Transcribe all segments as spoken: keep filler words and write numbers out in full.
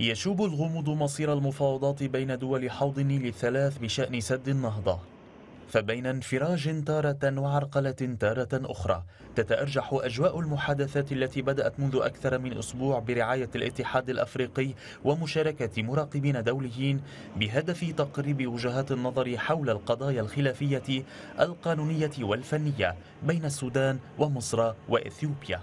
يشوب الغموض مصير المفاوضات بين دول حوض النيل الثلاث بشأن سد النهضة، فبين انفراج تارة وعرقلة تارة أخرى تتأرجح أجواء المحادثات التي بدأت منذ أكثر من أسبوع برعاية الاتحاد الأفريقي ومشاركة مراقبين دوليين بهدف تقريب وجهات النظر حول القضايا الخلافية القانونية والفنية بين السودان ومصر وإثيوبيا.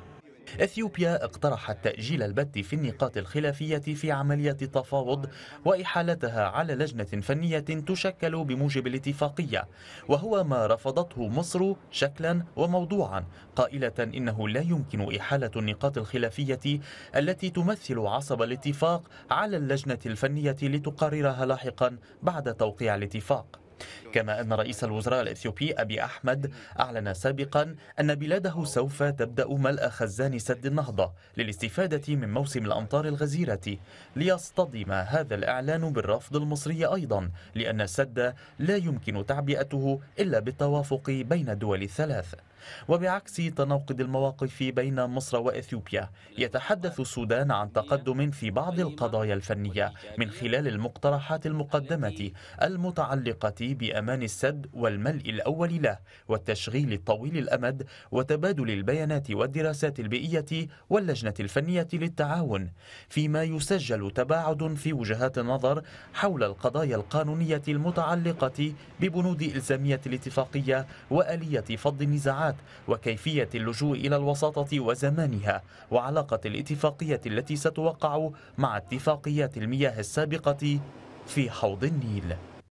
إثيوبيا اقترحت تأجيل البت في النقاط الخلافية في عملية التفاوض وإحالتها على لجنة فنية تشكل بموجب الاتفاقية، وهو ما رفضته مصر شكلا وموضوعا، قائلة إنه لا يمكن إحالة النقاط الخلافية التي تمثل عصب الاتفاق على اللجنة الفنية لتقررها لاحقا بعد توقيع الاتفاق. كما أن رئيس الوزراء الإثيوبي أبي أحمد أعلن سابقا أن بلاده سوف تبدأ ملء خزان سد النهضة للاستفادة من موسم الأمطار الغزيرة، ليصطدم هذا الإعلان بالرفض المصري أيضا، لأن السد لا يمكن تعبئته إلا بالتوافق بين الدول الثلاث. وبعكس تناقض المواقف بين مصر وإثيوبيا، يتحدث السودان عن تقدم في بعض القضايا الفنية من خلال المقترحات المقدمة المتعلقة بأمان السد والملء الأول له والتشغيل الطويل الأمد وتبادل البيانات والدراسات البيئية واللجنة الفنية للتعاون، فيما يسجل تباعد في وجهات النظر حول القضايا القانونية المتعلقة ببنود إلزامية الاتفاقية وآلية فض النزاعات وكيفية اللجوء إلى الوساطة وزمانها، وعلاقة الاتفاقية التي ستوقع مع اتفاقيات المياه السابقة في حوض النيل.